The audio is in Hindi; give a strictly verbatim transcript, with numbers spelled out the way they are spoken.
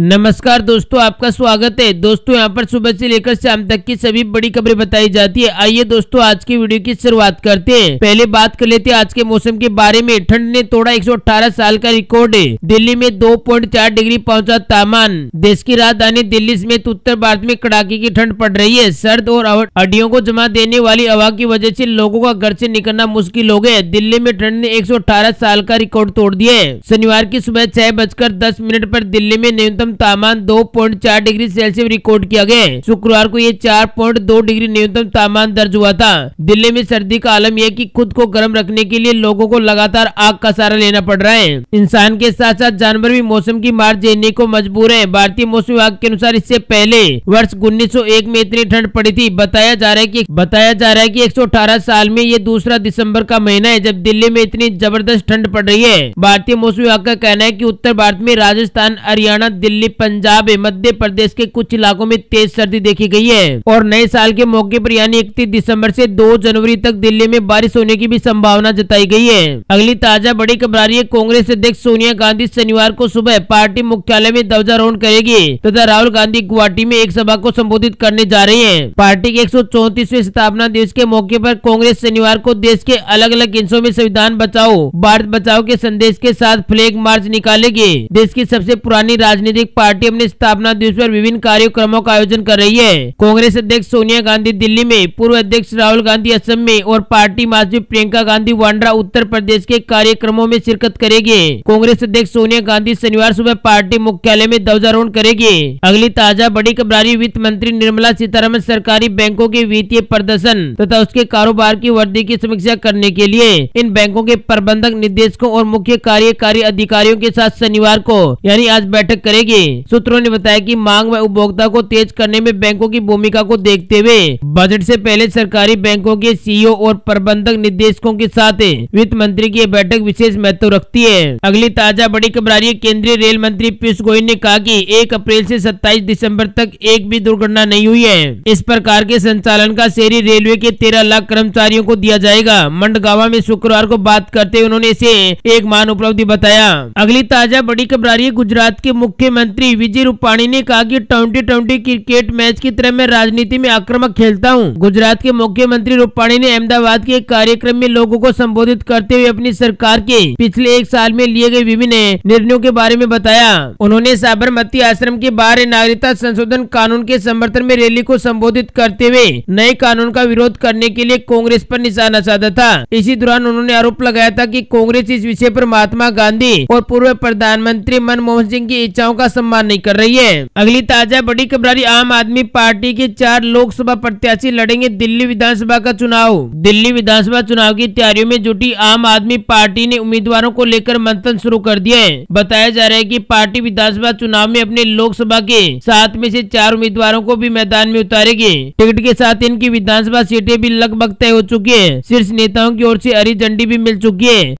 नमस्कार दोस्तों, आपका स्वागत है। दोस्तों यहाँ पर सुबह से लेकर शाम तक की सभी बड़ी खबरें बताई जाती है। आइए दोस्तों आज की वीडियो की शुरुआत करते हैं। पहले बात कर लेते हैं आज के मौसम के बारे में। ठंड ने तोड़ा एक सौ अठारह साल का रिकॉर्ड है। दिल्ली में दो पॉइंट चार डिग्री पहुंचा तापमान। देश की राजधानी दिल्ली समेत उत्तर भारत में कड़ाके की ठंड पड़ रही है। सर्द और हड्डियों को जमा देने वाली हवा की वजह से लोगों का घर से निकलना मुश्किल हो गया। दिल्ली में ठंड ने एक सौ अठारह साल का रिकॉर्ड तोड़ दिया है। शनिवार की सुबह छह बजकर दस मिनट पर दिल्ली में न्यूनतम तापमान दो पॉइंट चार डिग्री सेल्सियस रिकॉर्ड किया गया। शुक्रवार को ये चार पॉइंट दो डिग्री न्यूनतम तापमान दर्ज हुआ था। दिल्ली में सर्दी का आलम यह कि खुद को गर्म रखने के लिए लोगों को लगातार आग का सहारा लेना पड़ रहा है। इंसान के साथ साथ जानवर भी मौसम की मार झेलने को मजबूर है। भारतीय मौसम विभाग के अनुसार इससे पहले वर्ष उन्नीस सौ एक में इतनी ठंड पड़ी थी। बताया जा रहा है कि बताया जा रहा है कि एक सौ अठारह साल में ये दूसरा दिसंबर का महीना है जब दिल्ली में इतनी जबरदस्त ठंड पड़ रही है। भारतीय मौसम विभाग का कहना है कि उत्तर भारत में राजस्थान, हरियाणा, दिल्ली, पंजाब, मध्य प्रदेश के कुछ इलाकों में तेज सर्दी देखी गई है और नए साल के मौके पर यानी इकतीस दिसंबर से दो जनवरी तक दिल्ली में बारिश होने की भी संभावना जताई गई है। अगली ताजा बड़ी खबर आ रही है। कांग्रेस अध्यक्ष सोनिया गांधी शनिवार को सुबह पार्टी मुख्यालय में ध्वजारोहण करेगी तथा राहुल गांधी गुवाहाटी में एक सभा को संबोधित करने जा रही है। पार्टी के एक सौ चौंतीसवें स्थापना दिवस के मौके पर कांग्रेस शनिवार को देश के अलग अलग हिस्सों में संविधान बचाओ भारत बचाओ के संदेश के साथ फ्लैग मार्च निकालेगी। देश की सबसे पुरानी राजनीतिक पार्टी अपने स्थापना दिवस पर विभिन्न कार्यक्रमों का आयोजन कर रही है। कांग्रेस अध्यक्ष सोनिया गांधी दिल्ली में, पूर्व अध्यक्ष राहुल गांधी असम में और पार्टी महासचिव प्रियंका गांधी वाड्रा उत्तर प्रदेश के कार्यक्रमों में शिरकत करेगी। कांग्रेस अध्यक्ष सोनिया गांधी शनिवार सुबह पार्टी मुख्यालय में ध्वजारोहण करेगी। अगली ताजा बड़ी खबरारी वित्त मंत्री निर्मला सीतारमन सरकारी बैंकों के वित्तीय प्रदर्शन तथा उसके कारोबार की वृद्धि की समीक्षा करने के लिए इन बैंकों के प्रबंधक निदेशकों और मुख्य कार्यकारी अधिकारियों के साथ शनिवार को यानी आज बैठक करेगी। सूत्रों ने बताया कि मांग व उपभोक्ता को तेज करने में बैंकों की भूमिका को देखते हुए बजट से पहले सरकारी बैंकों के सीईओ और प्रबंधक निदेशकों के साथ वित्त मंत्री की बैठक विशेष महत्व रखती है। अगली ताजा बड़ी खबर आ रही है। केंद्रीय रेल मंत्री पीयूष गोयल ने कहा कि एक अप्रैल से सत्ताईस दिसंबर तक एक भी दुर्घटना नहीं हुई है। इस प्रकार के संचालन का श्रेय रेलवे के तेरह लाख कर्मचारियों को दिया जाएगा। मंडगावा में शुक्रवार को बात करते हुए उन्होंने इसे एक महान उपलब्धि बताया। अगली ताजा बड़ी खबर आ रही है। गुजरात के मुख्य मंत्री विजय रूपाणी ने कहा कि ट्वेंटी ट्वेंटी क्रिकेट मैच की तरह मैं राजनीति में आक्रामक खेलता हूं। गुजरात के मुख्यमंत्री रूपाणी ने अहमदाबाद के एक कार्यक्रम में लोगों को संबोधित करते हुए अपनी सरकार के पिछले एक साल में लिए गए विभिन्न निर्णयों के बारे में बताया। उन्होंने साबरमती आश्रम के बाहर नागरिकता संशोधन कानून के समर्थन में रैली को संबोधित करते हुए नए कानून का विरोध करने के लिए कांग्रेस पर निशाना साधा था। इसी दौरान उन्होंने आरोप लगाया था कि कांग्रेस इस विषय पर महात्मा गांधी और पूर्व प्रधानमंत्री मनमोहन सिंह की इच्छाओं का सम्मान नहीं कर रही है। अगली ताजा बड़ी खबर। आम आदमी पार्टी के चार लोकसभा प्रत्याशी लड़ेंगे दिल्ली विधानसभा का चुनाव। दिल्ली विधानसभा चुनाव की तैयारियों में जुटी आम आदमी पार्टी ने उम्मीदवारों को लेकर मंथन शुरू कर दिया है। बताया जा रहा है कि पार्टी विधानसभा चुनाव में अपने लोकसभा के सात में से चार उम्मीदवारों को भी मैदान में उतारेगी। टिकट के साथ इनकी विधानसभा सीटें भी लगभग तय हो चुकी है। शीर्ष नेताओं की ओर से हरी झंडी भी मिल चुकी है।